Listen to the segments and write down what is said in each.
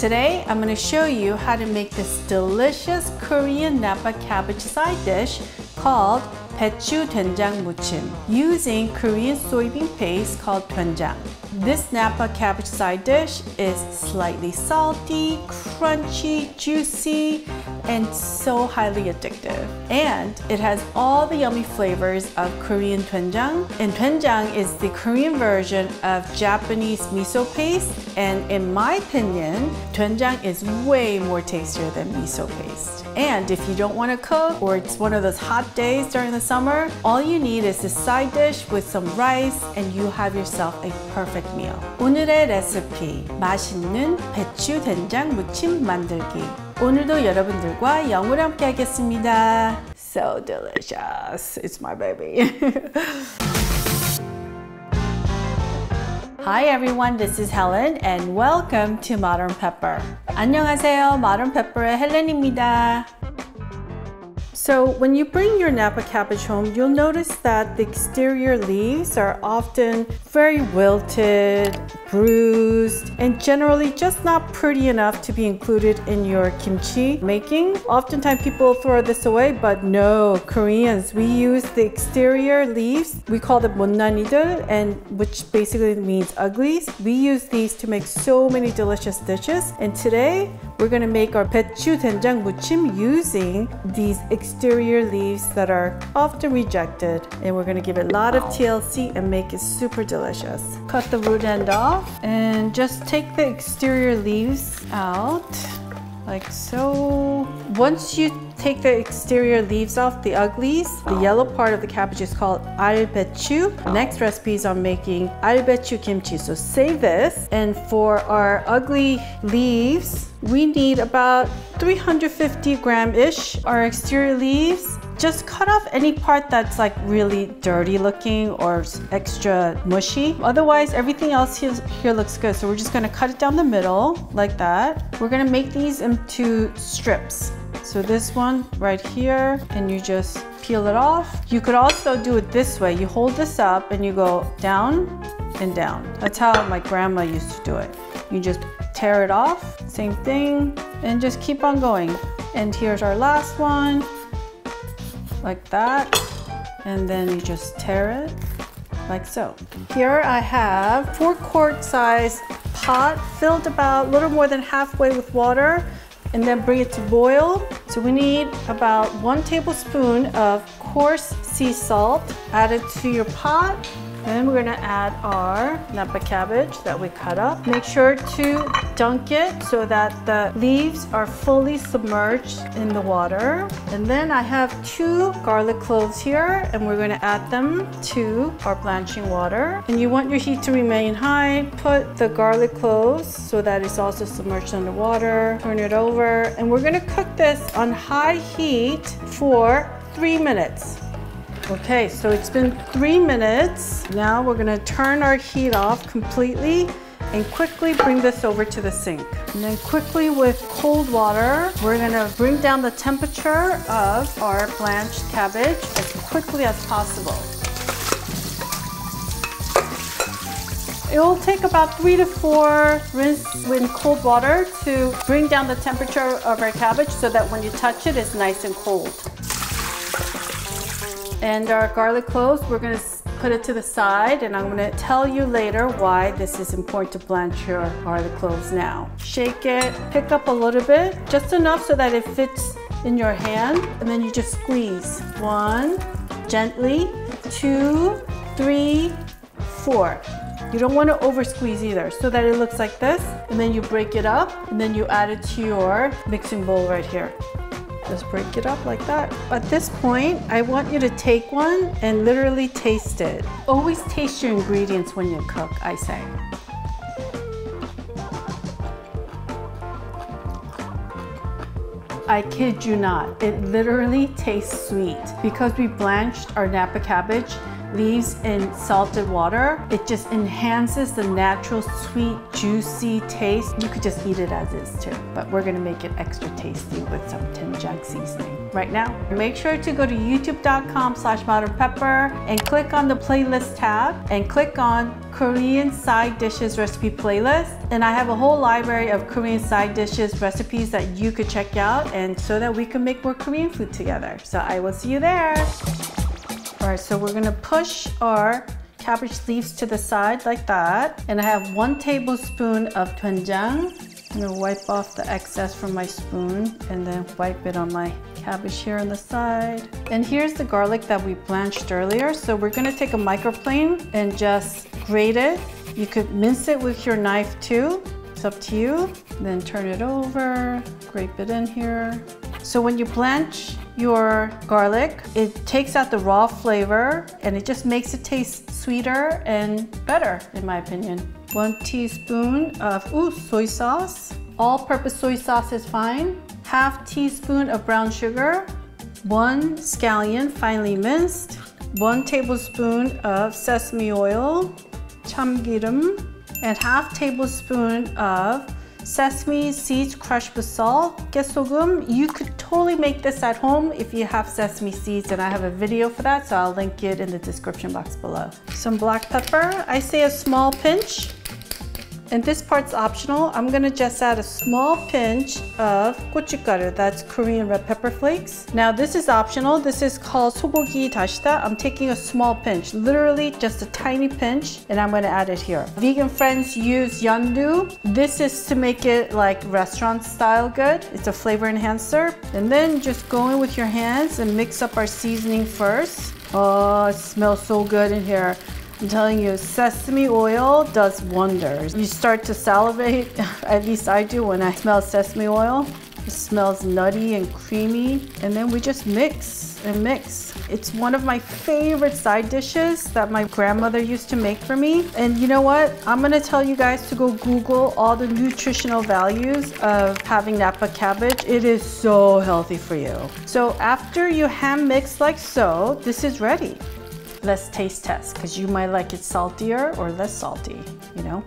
Today, I'm going to show you how to make this delicious Korean Napa cabbage side dish called BaeChu DoenJang MuChim using Korean soybean paste called doenjang. This Napa cabbage side dish is slightly salty, crunchy, juicy, and so highly addictive. And it has all the yummy flavors of Korean doenjang. And doenjang is the Korean version of Japanese miso paste. And in my opinion, doenjang is way more tastier than miso paste. And if you don't want to cook, or it's one of those hot days during the summer, all you need is a side dish with some rice and you have yourself a perfect meal. 오늘의 레시피, 맛있는 배추 된장 무침 만들기. 오늘도 여러분들과 영어로 함께 하겠습니다. So delicious. It's my baby. Hi everyone, this is Helen and welcome to Modern Pepper. 안녕하세요, Modern Pepper의 헬렌입니다. So when you bring your Napa cabbage home, you'll notice that the exterior leaves are often very wilted, bruised, and generally just not pretty enough to be included in your kimchi making. Oftentimes people throw this away, but no, Koreans, we use the exterior leaves. We call them 못난이들, and which basically means uglies. We use these to make so many delicious dishes, and today we're going to make our BaeChu DoenJang MuChim using these exterior leaves that are often rejected, and we're going to give it a lot of TLC and make it super delicious. Cut the root end off and just take the exterior leaves out, like so. Once you take the exterior leaves off, the uglies, the yellow part of the cabbage is called albechu. Next recipe is on making albechu kimchi, so save this. And for our ugly leaves, we need about 350 gram-ish. Our exterior leaves, just cut off any part that's like really dirty looking or extra mushy. Otherwise, everything else here looks good. So we're just gonna cut it down the middle like that. We're gonna make these into strips. So this one right here, and you just peel it off. You could also do it this way. You hold this up and you go down and down. That's how my grandma used to do it. You just tear it off, same thing, and just keep on going. And here's our last one, like that. And then you just tear it, like so. Here I have 4-quart size pot filled about a little more than halfway with water, and then bring it to boil. So we need about 1 tablespoon of coarse sea salt added to your pot. Then we're gonna add our Napa cabbage that we cut up. Make sure to dunk it so that the leaves are fully submerged in the water. And then I have 2 garlic cloves here, and we're gonna add them to our blanching water. And you want your heat to remain high. Put the garlic cloves so that it's also submerged in the water. Turn it over, and we're gonna cook this on high heat for 3 minutes. Okay, so it's been 3 minutes. Now we're gonna turn our heat off completely and quickly bring this over to the sink. And then quickly with cold water, we're gonna bring down the temperature of our blanched cabbage as quickly as possible. It will take about 3 to 4 rinses in cold water to bring down the temperature of our cabbage so that when you touch it, it's nice and cold. And our garlic cloves, we're gonna put it to the side, and I'm gonna tell you later why this is important to blanch your garlic cloves now. Shake it, pick up a little bit, just enough so that it fits in your hand, and then you just squeeze. 1, gently, 2, 3, 4. You don't want to over squeeze either, so that it looks like this, and then you break it up, and then you add it to your mixing bowl right here. Just break it up like that. At this point, I want you to take one and literally taste it. Always taste your ingredients when you cook, I say. I kid you not, it literally tastes sweet. Because we blanched our Napa cabbage, leaves in salted water. It just enhances the natural sweet, juicy taste. You could just eat it as is too, but we're gonna make it extra tasty with some doenjang seasoning. Right now, make sure to go to youtube.com/modernpepper and click on the playlist tab and click on Korean side dishes recipe playlist. And I have a whole library of Korean side dishes recipes that you could check out, and so that we can make more Korean food together. So I will see you there. All right, so we're gonna push our cabbage leaves to the side like that. And I have 1 tablespoon of doenjang. I'm gonna wipe off the excess from my spoon and then wipe it on my cabbage here on the side. And here's the garlic that we blanched earlier. So we're gonna take a microplane and just grate it. You could mince it with your knife too. It's up to you. Then turn it over, grate it in here. So when you blanch your garlic, it takes out the raw flavor and it just makes it taste sweeter and better, in my opinion. 1 teaspoon of soy sauce. All-purpose soy sauce is fine. 1/2 teaspoon of brown sugar. 1 scallion, finely minced. 1 tablespoon of sesame oil, Cham-giram, and 1/2 tablespoon of sesame seeds crushed with salt, gochugaru. You could totally make this at home if you have sesame seeds, and I have a video for that, so I'll link it in the description box below. Some black pepper, I say a small pinch, and this part's optional. I'm gonna just add a small pinch of gochugaru, that's Korean red pepper flakes. Now this is optional, this is called Beef Dashida. I'm taking a small pinch, literally just a tiny pinch, and I'm gonna add it here. Vegan friends use yondu. This is to make it like restaurant style good. It's a flavor enhancer. And then just go in with your hands and mix up our seasoning first. Oh, it smells so good in here. I'm telling you, sesame oil does wonders. You start to salivate, at least I do when I smell sesame oil. It smells nutty and creamy. And then we just mix and mix. It's one of my favorite side dishes that my grandmother used to make for me. And you know what? I'm gonna tell you guys to go Google all the nutritional values of having Napa cabbage. It is so healthy for you. So after you hand mix like so, this is ready. Let's taste test, because you might like it saltier or less salty, you know?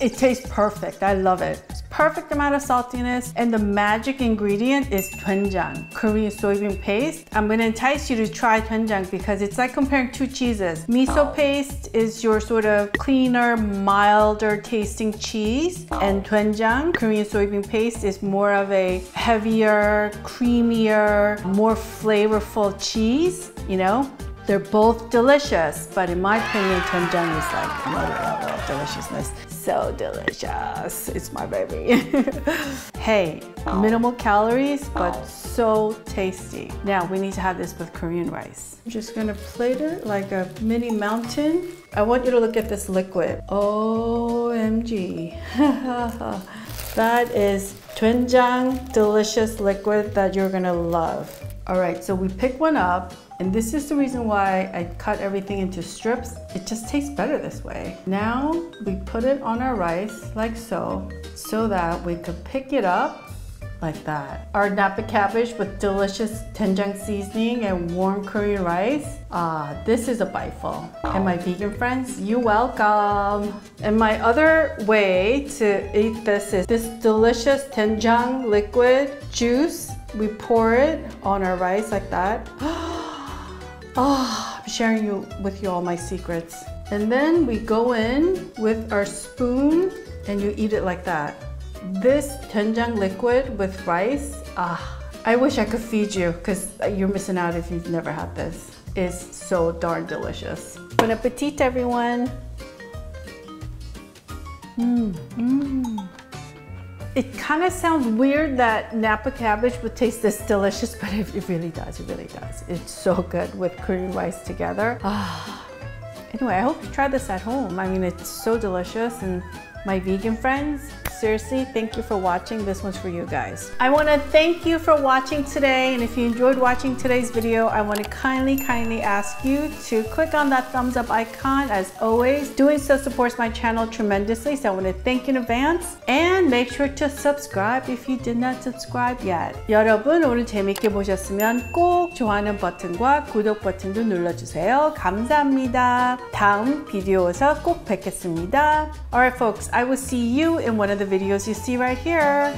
It tastes perfect, I love it. It's perfect amount of saltiness, and the magic ingredient is doenjang, Korean soybean paste. I'm gonna entice you to try doenjang because it's like comparing 2 cheeses. Miso paste is your sort of cleaner, milder tasting cheese, and doenjang, Korean soybean paste, is more of a heavier, creamier, more flavorful cheese, you know? They're both delicious, but in my opinion, doenjang is like another level of deliciousness. So delicious, it's my baby. Hey, minimal calories, but so tasty. Now, we need to have this with Korean rice. I'm just gonna plate it like a mini mountain. I want you to look at this liquid. OMG. That is doenjang delicious liquid that you're gonna love. All right, so we pick one up. And this is the reason why I cut everything into strips. It just tastes better this way. Now we put it on our rice like so, so that we could pick it up like that. Our Napa cabbage with delicious doenjang seasoning and warm Korean rice. Ah, this is a bitefull. And my vegan friends, you're welcome. And my other way to eat this is this delicious doenjang liquid juice. We pour it on our rice like that. Oh, I'm sharing with you all my secrets. And then we go in with our spoon and you eat it like that. This doenjang liquid with rice, I wish I could feed you because you're missing out if you've never had this. It's so darn delicious. Bon appetit, everyone. It kind of sounds weird that Napa cabbage would taste this delicious, but it really does, it really does. It's so good with Korean rice together. Anyway, I hope you try this at home. I mean, it's so delicious, and my vegan friends, seriously, thank you for watching. This one's for you guys. I want to thank you for watching today, and if you enjoyed watching today's video, I want to kindly ask you to click on that thumbs up icon. As always, doing so supports my channel tremendously, so I want to thank you in advance, and make sure to subscribe if you did not subscribe yet. 여러분, 오늘 재밌게 보셨으면 꼭 좋아하는 버튼과 구독 버튼도 눌러주세요. 감사합니다. 다음 비디오에서 꼭 뵙겠습니다. Alright folks, I will see you in one of the videos you see right here.